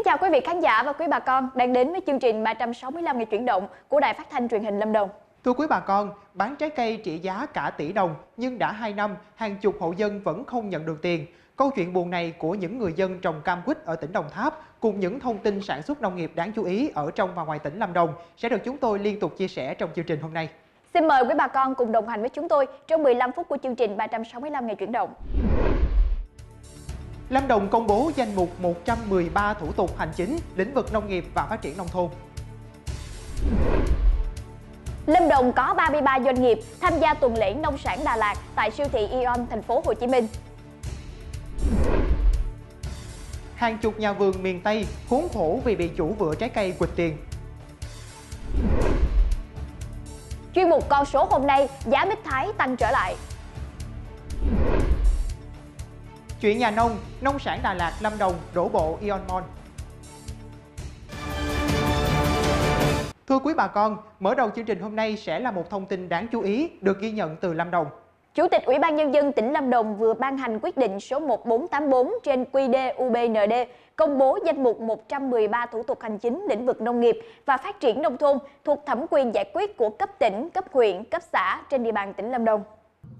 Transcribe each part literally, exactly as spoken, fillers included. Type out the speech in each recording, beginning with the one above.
Kính chào quý vị khán giả và quý bà con đang đến với chương trình ba trăm sáu mươi lăm ngày chuyển động của Đài phát thanh truyền hình Lâm Đồng. Thưa quý bà con, bán trái cây trị giá cả tỷ đồng nhưng đã hai năm, hàng chục hộ dân vẫn không nhận được tiền. Câu chuyện buồn này của những người dân trồng cam quýt ở tỉnh Đồng Tháp cùng những thông tin sản xuất nông nghiệp đáng chú ý ở trong và ngoài tỉnh Lâm Đồng sẽ được chúng tôi liên tục chia sẻ trong chương trình hôm nay. Xin mời quý bà con cùng đồng hành với chúng tôi trong mười lăm phút của chương trình ba trăm sáu mươi lăm ngày chuyển động. Lâm Đồng công bố danh mục một trăm mười ba thủ tục hành chính, lĩnh vực nông nghiệp và phát triển nông thôn. Lâm Đồng có ba mươi ba doanh nghiệp tham gia tuần lễ nông sản Đà Lạt tại siêu thị Aeon Thành phố Hồ Chí Minh. Hàng chục nhà vườn miền Tây khốn khổ vì bị chủ vựa trái cây quỵt tiền. Chuyên mục con số hôm nay, giá mít Thái tăng trở lại. Chuyện nhà nông, nông sản Đà Lạt, Lâm Đồng đổ bộ Aeon Mall. Thưa quý bà con, mở đầu chương trình hôm nay sẽ là một thông tin đáng chú ý được ghi nhận từ Lâm Đồng. Chủ tịch Ủy ban Nhân dân tỉnh Lâm Đồng vừa ban hành quyết định số một nghìn bốn trăm tám mươi bốn trên quy đê u bê en đê công bố danh mục một trăm mười ba thủ tục hành chính lĩnh vực nông nghiệp và phát triển nông thôn thuộc thẩm quyền giải quyết của cấp tỉnh, cấp huyện, cấp xã trên địa bàn tỉnh Lâm Đồng.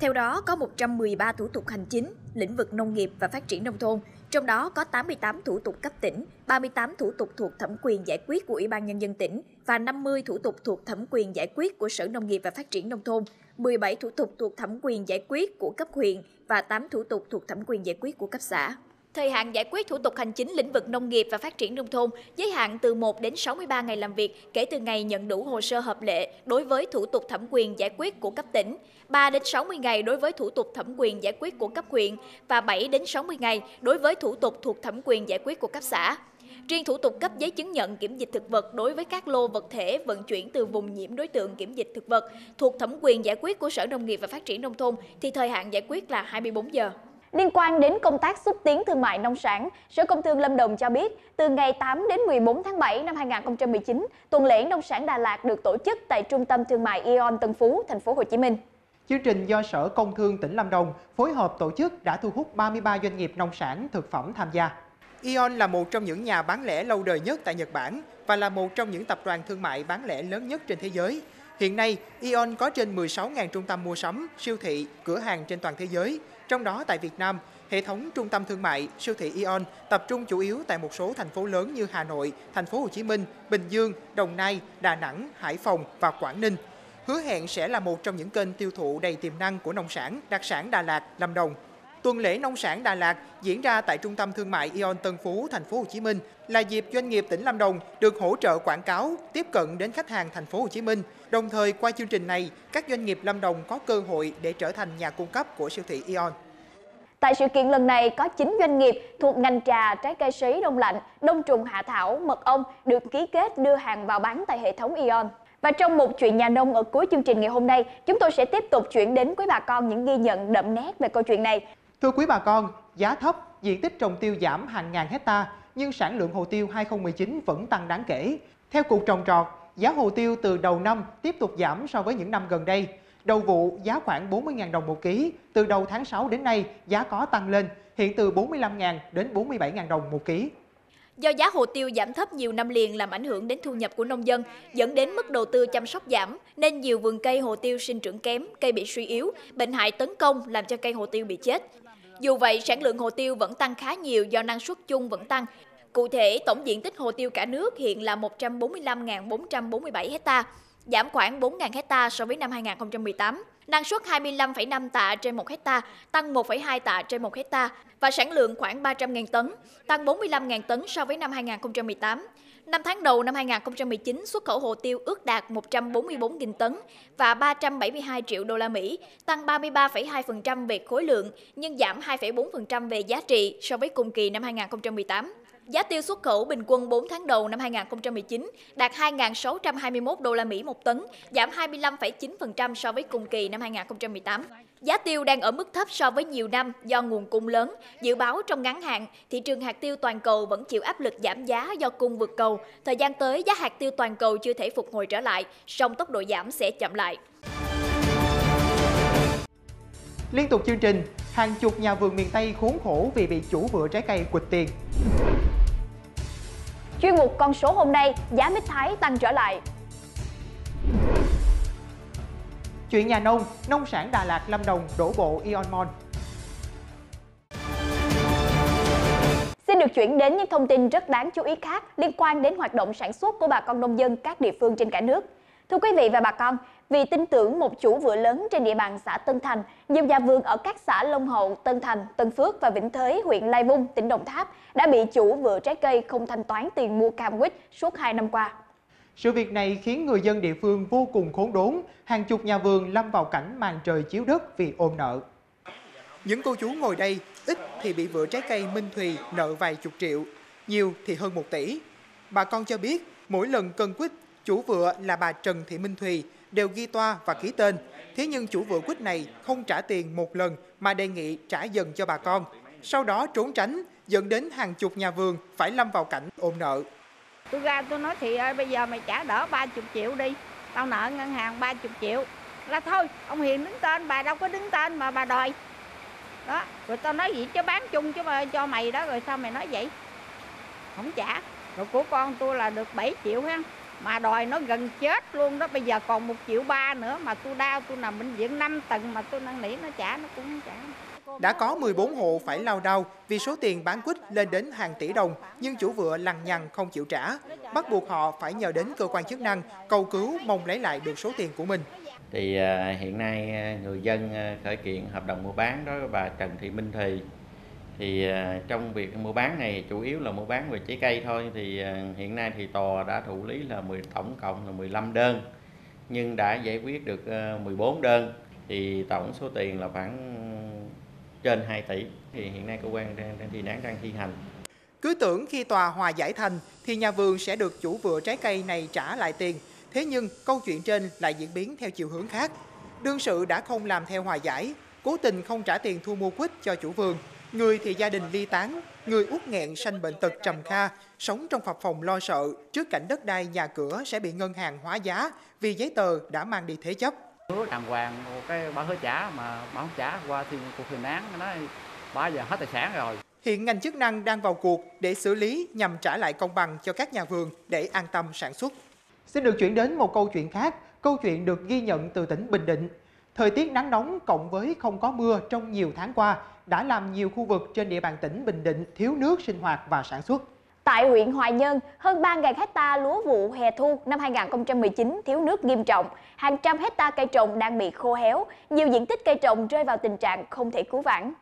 Theo đó, có một trăm mười ba thủ tục hành chính, lĩnh vực nông nghiệp và phát triển nông thôn, trong đó có tám mươi tám thủ tục cấp tỉnh, ba mươi tám thủ tục thuộc thẩm quyền giải quyết của Ủy ban Nhân dân tỉnh và năm mươi thủ tục thuộc thẩm quyền giải quyết của Sở Nông nghiệp và Phát triển Nông thôn, mười bảy thủ tục thuộc thẩm quyền giải quyết của cấp huyện và tám thủ tục thuộc thẩm quyền giải quyết của cấp xã. Thời hạn giải quyết thủ tục hành chính lĩnh vực nông nghiệp và phát triển nông thôn giới hạn từ một đến sáu mươi ba ngày làm việc kể từ ngày nhận đủ hồ sơ hợp lệ đối với thủ tục thẩm quyền giải quyết của cấp tỉnh, ba đến sáu mươi ngày đối với thủ tục thẩm quyền giải quyết của cấp huyện và bảy đến sáu mươi ngày đối với thủ tục thuộc thẩm quyền giải quyết của cấp xã. Riêng thủ tục cấp giấy chứng nhận kiểm dịch thực vật đối với các lô vật thể vận chuyển từ vùng nhiễm đối tượng kiểm dịch thực vật thuộc thẩm quyền giải quyết của Sở Nông nghiệp và Phát triển Nông thôn thì thời hạn giải quyết là hai mươi bốn giờ. Liên quan đến công tác xúc tiến thương mại nông sản, Sở Công Thương Lâm Đồng cho biết, từ ngày tám đến mười bốn tháng bảy năm hai nghìn không trăm mười chín, tuần lễ nông sản Đà Lạt được tổ chức tại Trung tâm Thương mại Aeon Tân Phú, Thành phố Hồ Chí Minh. Chương trình do Sở Công Thương tỉnh Lâm Đồng phối hợp tổ chức đã thu hút ba mươi ba doanh nghiệp nông sản thực phẩm tham gia. Aeon là một trong những nhà bán lẻ lâu đời nhất tại Nhật Bản và là một trong những tập đoàn thương mại bán lẻ lớn nhất trên thế giới. Hiện nay, Aeon có trên mười sáu nghìn trung tâm mua sắm, siêu thị, cửa hàng trên toàn thế giới. Trong đó tại Việt Nam, hệ thống trung tâm thương mại, siêu thị Aeon tập trung chủ yếu tại một số thành phố lớn như Hà Nội, Thành phố Hồ Chí Minh, Bình Dương, Đồng Nai, Đà Nẵng, Hải Phòng và Quảng Ninh. Hứa hẹn sẽ là một trong những kênh tiêu thụ đầy tiềm năng của nông sản, đặc sản Đà Lạt, Lâm Đồng. Tuần lễ nông sản Đà Lạt diễn ra tại trung tâm thương mại Aeon Tân Phú, Thành phố Hồ Chí Minh là dịp doanh nghiệp tỉnh Lâm Đồng được hỗ trợ quảng cáo, tiếp cận đến khách hàng Thành phố Hồ Chí Minh. Đồng thời qua chương trình này, các doanh nghiệp Lâm Đồng có cơ hội để trở thành nhà cung cấp của siêu thị Aeon. Tại sự kiện lần này có chín doanh nghiệp thuộc ngành trà, trái cây sấy đông lạnh, đông trùng hạ thảo, mật ong được ký kết đưa hàng vào bán tại hệ thống Aeon. Và trong một chuyện nhà nông ở cuối chương trình ngày hôm nay, chúng tôi sẽ tiếp tục chuyển đến quý bà con những ghi nhận đậm nét về câu chuyện này. Thưa quý bà con, giá thấp, diện tích trồng tiêu giảm hàng ngàn hecta nhưng sản lượng hồ tiêu hai nghìn không trăm mười chín vẫn tăng đáng kể. Theo Cục Trồng trọt, giá hồ tiêu từ đầu năm tiếp tục giảm so với những năm gần đây. Đầu vụ giá khoảng bốn mươi nghìn đồng một ký, từ đầu tháng sáu đến nay giá có tăng lên, hiện từ bốn mươi lăm nghìn đến bốn mươi bảy nghìn đồng một ký. Do giá hồ tiêu giảm thấp nhiều năm liền làm ảnh hưởng đến thu nhập của nông dân, dẫn đến mức đầu tư chăm sóc giảm, nên nhiều vườn cây hồ tiêu sinh trưởng kém, cây bị suy yếu, bệnh hại tấn công làm cho cây hồ tiêu bị chết. Dù vậy, sản lượng hồ tiêu vẫn tăng khá nhiều do năng suất chung vẫn tăng. Cụ thể, tổng diện tích hồ tiêu cả nước hiện là một trăm bốn mươi lăm nghìn bốn trăm bốn mươi bảy hecta, giảm khoảng bốn nghìn hecta so với năm hai nghìn không trăm mười tám. Năng suất hai mươi lăm phẩy năm tạ trên một hecta, tăng một phẩy hai tạ trên một hecta và sản lượng khoảng ba trăm nghìn tấn, tăng bốn mươi lăm nghìn tấn so với năm hai nghìn không trăm mười tám. Năm tháng đầu năm hai nghìn không trăm mười chín, xuất khẩu hồ tiêu ước đạt một trăm bốn mươi bốn nghìn tấn và ba trăm bảy mươi hai triệu đô la Mỹ, tăng ba mươi ba phẩy hai phần trăm về khối lượng nhưng giảm hai phẩy bốn phần trăm về giá trị so với cùng kỳ năm hai nghìn không trăm mười tám. Giá tiêu xuất khẩu bình quân bốn tháng đầu năm hai nghìn không trăm mười chín đạt hai nghìn sáu trăm hai mươi mốt đô la Mỹ một tấn, giảm hai mươi lăm phẩy chín phần trăm so với cùng kỳ năm hai nghìn không trăm mười tám. Giá tiêu đang ở mức thấp so với nhiều năm do nguồn cung lớn. Dự báo trong ngắn hạn, thị trường hạt tiêu toàn cầu vẫn chịu áp lực giảm giá do cung vượt cầu. Thời gian tới, giá hạt tiêu toàn cầu chưa thể phục hồi trở lại, song tốc độ giảm sẽ chậm lại. Liên tục chương trình, hàng chục nhà vườn miền Tây khốn khổ vì bị chủ vựa trái cây quỵt tiền. Chuyên mục con số hôm nay, giá mít Thái tăng trở lại. Chuyện nhà nông, nông sản Đà Lạt, Lâm Đồng đổ bộ Aeon Mall. Xin được chuyển đến những thông tin rất đáng chú ý khác liên quan đến hoạt động sản xuất của bà con nông dân các địa phương trên cả nước. Thưa quý vị và bà con, vì tin tưởng một chủ vựa lớn trên địa bàn xã Tân Thành, nhiều nhà vườn ở các xã Long Hậu, Tân Thành, Tân Phước và Vĩnh Thới, huyện Lai Vung, tỉnh Đồng Tháp đã bị chủ vựa trái cây không thanh toán tiền mua cam quýt suốt hai năm qua. Sự việc này khiến người dân địa phương vô cùng khốn đốn, hàng chục nhà vườn lâm vào cảnh màn trời chiếu đất vì ôm nợ. Những cô chú ngồi đây, ít thì bị vựa trái cây Minh Thùy nợ vài chục triệu, nhiều thì hơn một tỷ. Bà con cho biết, mỗi lần cân quýt, chủ vựa là bà Trần Thị Minh Thùy đều ghi toa và ký tên. Thế nhưng chủ vựa quýt này không trả tiền một lần mà đề nghị trả dần cho bà con. Sau đó trốn tránh, dẫn đến hàng chục nhà vườn phải lâm vào cảnh ôm nợ. Tôi ra tôi nói thì ơi, bây giờ mày trả đỡ ba mươi triệu đi, tao nợ ngân hàng ba mươi triệu. Là thôi, ông Hiền đứng tên, bà đâu có đứng tên mà bà đòi. Đó, rồi tao nói gì chứ bán chung chứ mà cho mày đó, rồi sao mày nói vậy? Không trả, rồi của con tôi là được bảy triệu ha. Mà đòi nó gần chết luôn đó, bây giờ còn một triệu ba nữa mà tôi đau, tôi nằm bệnh viện năm tầng mà tôi năn nỉ nó trả, nó cũng không trả. Đã có mười bốn hộ phải lao đao vì số tiền bán quýt lên đến hàng tỷ đồng, nhưng chủ vựa lằng nhằng không chịu trả, bắt buộc họ phải nhờ đến cơ quan chức năng cầu cứu mong lấy lại được số tiền của mình. Thì hiện nay người dân khởi kiện hợp đồng mua bán đối với bà Trần Thị Minh Thùy. Thì trong việc mua bán này chủ yếu là mua bán về trái cây thôi, thì hiện nay thì tòa đã thụ lý là mười tổng cộng là mười lăm đơn, nhưng đã giải quyết được mười bốn đơn, thì tổng số tiền là khoảng trên hai tỷ, thì hiện nay cơ quan thi hành án đang thi hành. Cứ tưởng khi tòa hòa giải thành thì nhà vườn sẽ được chủ vựa trái cây này trả lại tiền, thế nhưng câu chuyện trên lại diễn biến theo chiều hướng khác. Đương sự đã không làm theo hòa giải, cố tình không trả tiền thu mua quýt cho chủ vườn. Người thì gia đình ly tán, người uất nghẹn sanh bệnh tật trầm kha, sống trong phập phồng lo sợ trước cảnh đất đai nhà cửa sẽ bị ngân hàng hóa giá vì giấy tờ đã mang đi thế chấp. Hứa đàng hoàng cái bà hứa trả mà bà không trả, qua thì cuộc thi hành án nó bà giờ hết tài sản rồi. Hiện ngành chức năng đang vào cuộc để xử lý nhằm trả lại công bằng cho các nhà vườn để an tâm sản xuất. Xin được chuyển đến một câu chuyện khác, câu chuyện được ghi nhận từ tỉnh Bình Định. Thời tiết nắng nóng cộng với không có mưa trong nhiều tháng qua đã làm nhiều khu vực trên địa bàn tỉnh Bình Định thiếu nước sinh hoạt và sản xuất. Tại huyện Hoài Nhơn, hơn ba nghìn héc ta lúa vụ hè thu năm hai nghìn không trăm mười chín thiếu nước nghiêm trọng, hàng trăm héc ta cây trồng đang bị khô héo, nhiều diện tích cây trồng rơi vào tình trạng không thể cứu vãn.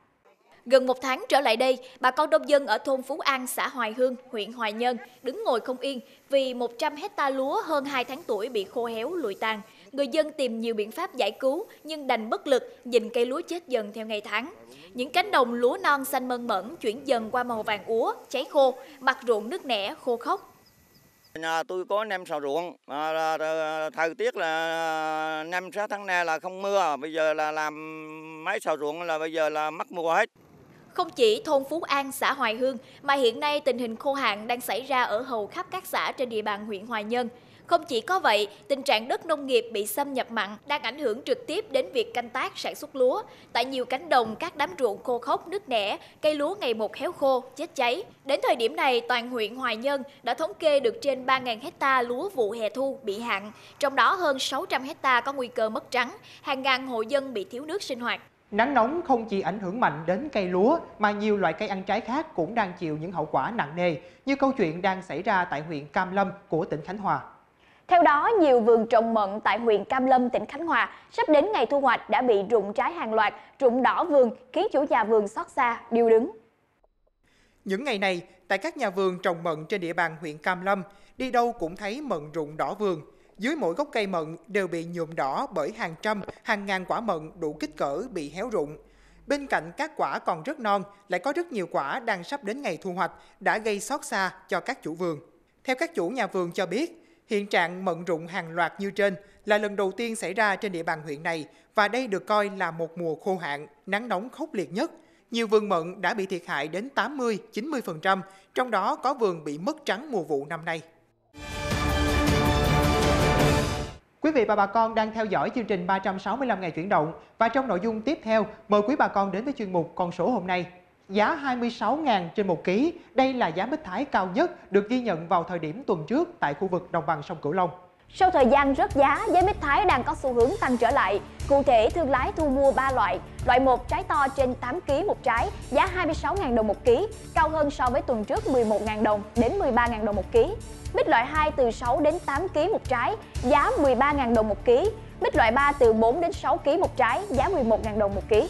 Gần một tháng trở lại đây, bà con nông dân ở thôn Phú An, xã Hoài Hương, huyện Hoài Nhơn đứng ngồi không yên vì một trăm héc ta lúa hơn hai tháng tuổi bị khô héo lụi tàn. Người dân tìm nhiều biện pháp giải cứu nhưng đành bất lực nhìn cây lúa chết dần theo ngày tháng. Những cánh đồng lúa non xanh mơn mởn chuyển dần qua màu vàng úa, cháy khô, mặt ruộng nước nẻ, khô khốc. Nhà tôi có năm sáu ruộng, thời tiết là năm sáu tháng nay là không mưa, bây giờ là làm mấy sáu ruộng là bây giờ là mất mùa hết. Không chỉ thôn Phú An, xã Hoài Hương mà hiện nay tình hình khô hạn đang xảy ra ở hầu khắp các xã trên địa bàn huyện Hoài Nhơn. Không chỉ có vậy, tình trạng đất nông nghiệp bị xâm nhập mặn đang ảnh hưởng trực tiếp đến việc canh tác sản xuất lúa. Tại nhiều cánh đồng, các đám ruộng khô khốc, nứt nẻ, cây lúa ngày một héo khô, chết cháy. Đến thời điểm này, toàn huyện Hoài Nhơn đã thống kê được trên ba nghìn héc ta lúa vụ hè thu bị hạn, trong đó hơn sáu trăm héc ta có nguy cơ mất trắng, hàng ngàn hộ dân bị thiếu nước sinh hoạt. Nắng nóng không chỉ ảnh hưởng mạnh đến cây lúa mà nhiều loại cây ăn trái khác cũng đang chịu những hậu quả nặng nề, như câu chuyện đang xảy ra tại huyện Cam Lâm của tỉnh Khánh Hòa. Theo đó, nhiều vườn trồng mận tại huyện Cam Lâm, tỉnh Khánh Hòa sắp đến ngày thu hoạch đã bị rụng trái hàng loạt, rụng đỏ vườn, khiến chủ nhà vườn xót xa, điêu đứng. Những ngày này, tại các nhà vườn trồng mận trên địa bàn huyện Cam Lâm, đi đâu cũng thấy mận rụng đỏ vườn. Dưới mỗi gốc cây mận đều bị nhuộm đỏ bởi hàng trăm, hàng ngàn quả mận đủ kích cỡ bị héo rụng. Bên cạnh các quả còn rất non, lại có rất nhiều quả đang sắp đến ngày thu hoạch đã gây xót xa cho các chủ vườn. Theo các chủ nhà vườn cho biết, hiện trạng mận rụng hàng loạt như trên là lần đầu tiên xảy ra trên địa bàn huyện này, và đây được coi là một mùa khô hạn, nắng nóng khốc liệt nhất. Nhiều vườn mận đã bị thiệt hại đến tám mươi đến chín mươi phần trăm, trong đó có vườn bị mất trắng mùa vụ năm nay. Quý vị và bà con đang theo dõi chương trình ba trăm sáu mươi lăm ngày chuyển động, và trong nội dung tiếp theo mời quý bà con đến với chuyên mục Con số hôm nay. giá hai mươi sáu nghìn trên một ký. Đây là giá mít thái cao nhất được ghi nhận vào thời điểm tuần trước tại khu vực đồng bằng sông Cửu Long. Sau thời gian rớt giá, giá mít thái đang có xu hướng tăng trở lại. Cụ thể, thương lái thu mua ba loại. Loại một trái to trên tám ký một trái, giá hai mươi sáu nghìn đồng một ký, cao hơn so với tuần trước mười một nghìn đồng đến mười ba nghìn đồng một ký. Mít loại hai từ sáu đến tám ký một trái, giá mười ba nghìn đồng một ký. Mít loại ba từ bốn đến sáu ký một trái, giá mười một nghìn đồng một ký.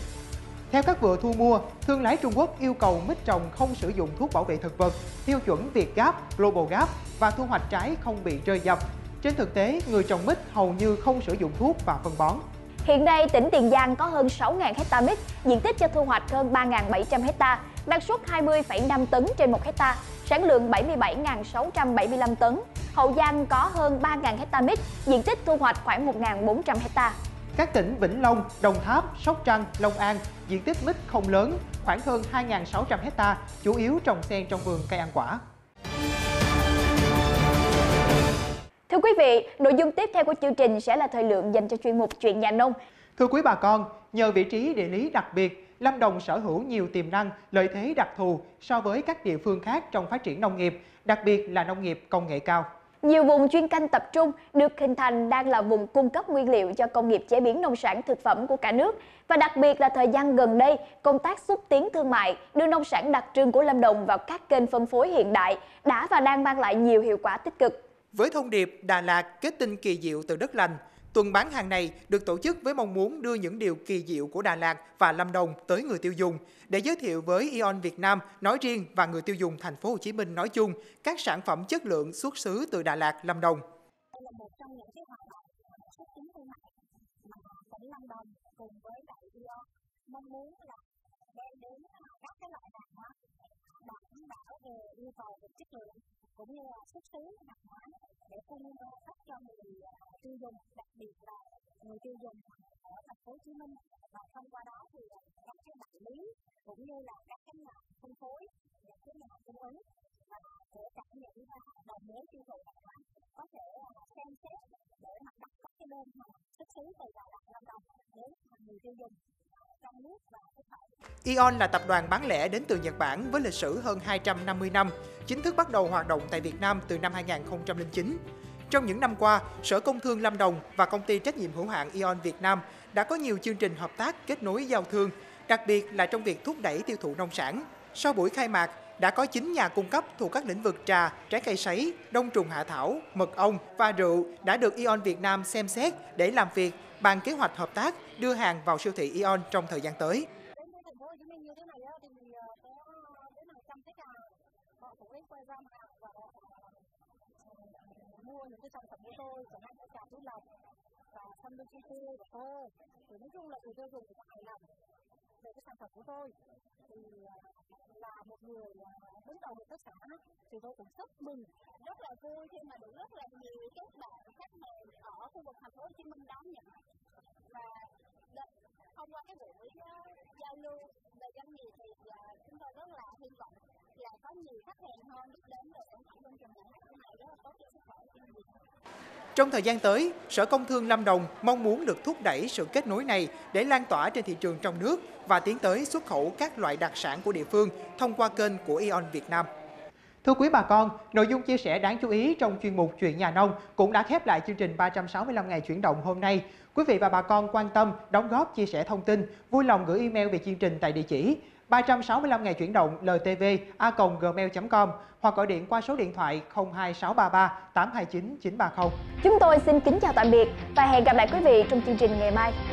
Theo các vựa thu mua, thương lái Trung Quốc yêu cầu mít trồng không sử dụng thuốc bảo vệ thực vật, theo chuẩn Việt Gáp, Global Gáp và thu hoạch trái không bị rơi dập. Trên thực tế, người trồng mít hầu như không sử dụng thuốc và phân bón. Hiện nay, tỉnh Tiền Giang có hơn sáu nghìn hecta mít, diện tích cho thu hoạch hơn ba nghìn bảy trăm hecta, năng suất hai mươi phẩy năm tấn trên một hecta, sản lượng bảy mươi bảy nghìn sáu trăm bảy mươi lăm tấn. Hậu Giang có hơn ba nghìn hecta mít, diện tích thu hoạch khoảng một nghìn bốn trăm hecta. Các tỉnh Vĩnh Long, Đồng Tháp, Sóc Trăng, Long An, diện tích mít không lớn, khoảng hơn hai nghìn sáu trăm hecta, chủ yếu trồng xen trong vườn cây ăn quả. Thưa quý vị, nội dung tiếp theo của chương trình sẽ là thời lượng dành cho chuyên mục Chuyện Nhà Nông. Thưa quý bà con, nhờ vị trí địa lý đặc biệt, Lâm Đồng sở hữu nhiều tiềm năng, lợi thế đặc thù so với các địa phương khác trong phát triển nông nghiệp, đặc biệt là nông nghiệp công nghệ cao. Nhiều vùng chuyên canh tập trung được hình thành đang là vùng cung cấp nguyên liệu cho công nghiệp chế biến nông sản thực phẩm của cả nước. Và đặc biệt là thời gian gần đây, công tác xúc tiến thương mại, đưa nông sản đặc trưng của Lâm Đồng vào các kênh phân phối hiện đại đã và đang mang lại nhiều hiệu quả tích cực. Với thông điệp Đà Lạt kết tinh kỳ diệu từ đất lành, tuần bán hàng này được tổ chức với mong muốn đưa những điều kỳ diệu của Đà Lạt và Lâm Đồng tới người tiêu dùng để giới thiệu với Aeon Việt Nam nói riêng và người tiêu dùng thành phố Hồ Chí Minh nói chung các sản phẩm chất lượng xuất xứ từ Đà Lạt, Lâm Đồng. Đây là một trong những cái hoạt động xúc tiến thương mại mà tỉnh Lâm Đồng cùng với lại Aeon mong muốn là đem đến các cái loại hàng hóa đảm bảo về yêu cầu về chất lượng cũng như là xuất xứ hàng hóa để cung cấp cho người tiêu dùng, đặc biệt là người tiêu dùng ở thành phố Hồ Chí Minh, và thông qua đó thì các cái đại lý cũng như là các cái nhà phân phối, các cái nhà cung ứng để trải nghiệm đồng mới tiêu thụ hàng hóa có thể xem xét để mà đặt các cái đơn hàng xuất xứ từ Đà Lạt, Lâm Đồng đến người tiêu dùng. Aeon là tập đoàn bán lẻ đến từ Nhật Bản với lịch sử hơn hai trăm năm mươi năm, chính thức bắt đầu hoạt động tại Việt Nam từ năm hai nghìn không trăm lẻ chín. Trong những năm qua, Sở Công Thương Lâm Đồng và Công ty Trách nhiệm hữu hạn Aeon Việt Nam đã có nhiều chương trình hợp tác kết nối giao thương, đặc biệt là trong việc thúc đẩy tiêu thụ nông sản. Sau buổi khai mạc, đã có chín nhà cung cấp thuộc các lĩnh vực trà, trái cây sấy, đông trùng hạ thảo, mật ong và rượu đã được Aeon Việt Nam xem xét để làm việc, bàn kế hoạch hợp tác, đưa hàng vào siêu thị Aeon trong thời gian tới. Về cái sản phẩm của tôi thì là một người đứng đầu hợp tác xã thì tôi cũng rất mừng, rất là vui khi mà được rất là nhiều các bạn khách hàng ở khu vực thành phố Hồ Chí Minh đón nhận, và thông qua cái buổi giao lưu về doanh nghiệp thì chúng tôi rất là hy vọng là có nhiều khách hàng hơn biết đến về sản phẩm nông trường này rất là tốt cho sức khỏe doanh nghiệp. Trong thời gian tới, Sở Công Thương Lâm Đồng mong muốn được thúc đẩy sự kết nối này để lan tỏa trên thị trường trong nước và tiến tới xuất khẩu các loại đặc sản của địa phương thông qua kênh của Aeon Việt Nam. Thưa quý bà con, nội dung chia sẻ đáng chú ý trong chuyên mục Chuyện Nhà Nông cũng đã khép lại chương trình ba trăm sáu mươi lăm ngày chuyển động hôm nay. Quý vị và bà con quan tâm, đóng góp, chia sẻ thông tin, vui lòng gửi email về chương trình tại địa chỉ ba trăm sáu mươi lăm ngày chuyển động l t v a còng gmail chấm com hoặc gọi điện qua số điện thoại không hai sáu ba ba tám hai chín chín ba không. Chúng tôi xin kính chào tạm biệt và hẹn gặp lại quý vị trong chương trình ngày mai.